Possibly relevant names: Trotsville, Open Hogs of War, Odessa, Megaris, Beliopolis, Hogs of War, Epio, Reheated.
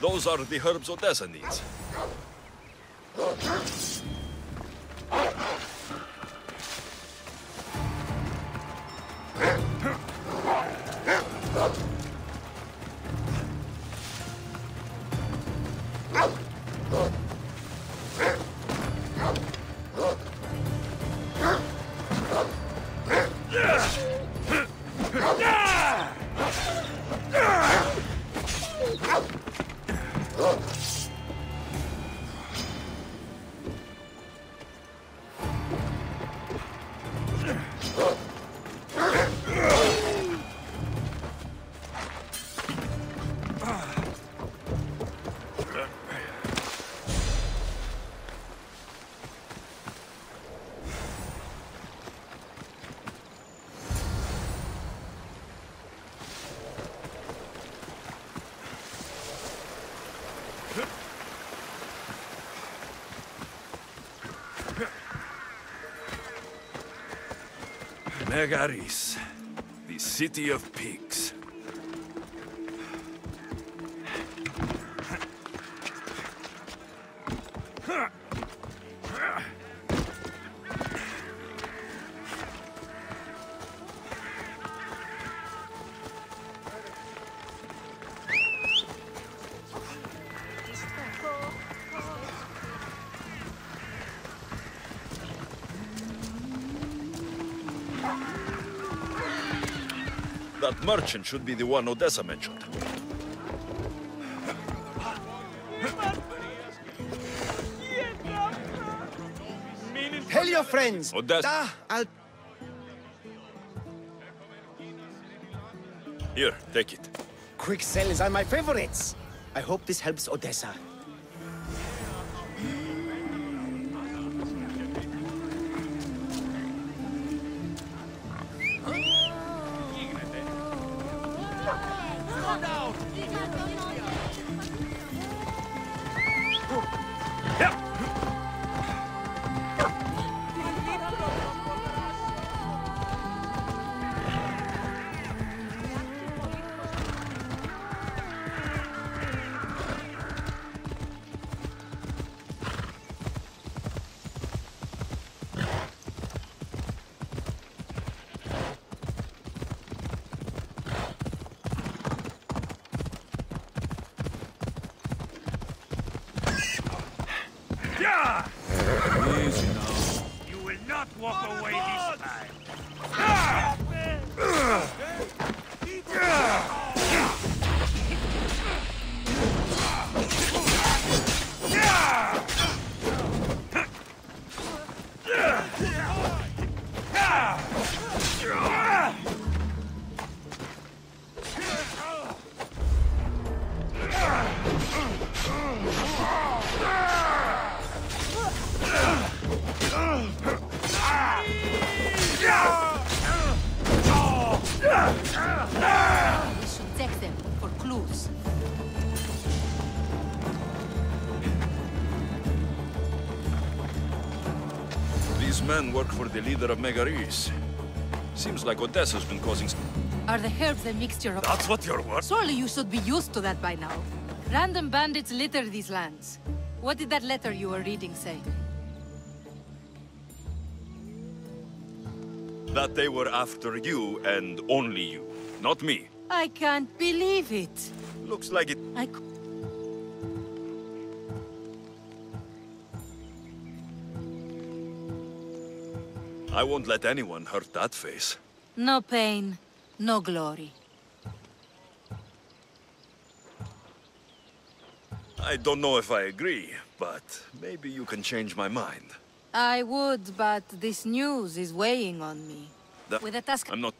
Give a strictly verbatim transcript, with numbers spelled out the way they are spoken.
Those are the herbs Odessa needs. Megaris, the city of pigs. That merchant should be the one Odessa mentioned. Tell your friends, Odessa. I'll... Here, take it. Quick sales are my favorites. I hope this helps Odessa. These men work for the leader of Megaris. Seems like Odessa's been causing... Are the herbs a mixture of... That's what you're worth? Surely you should be used to that by now. Random bandits litter these lands. What did that letter you were reading say? That they were after you and only you, not me. I can't believe it. Looks like it... I... I won't let anyone hurt that face. No pain, no glory. I don't know if I agree, but maybe you can change my mind. I would, but this news is weighing on me. The... With a task... I'm not...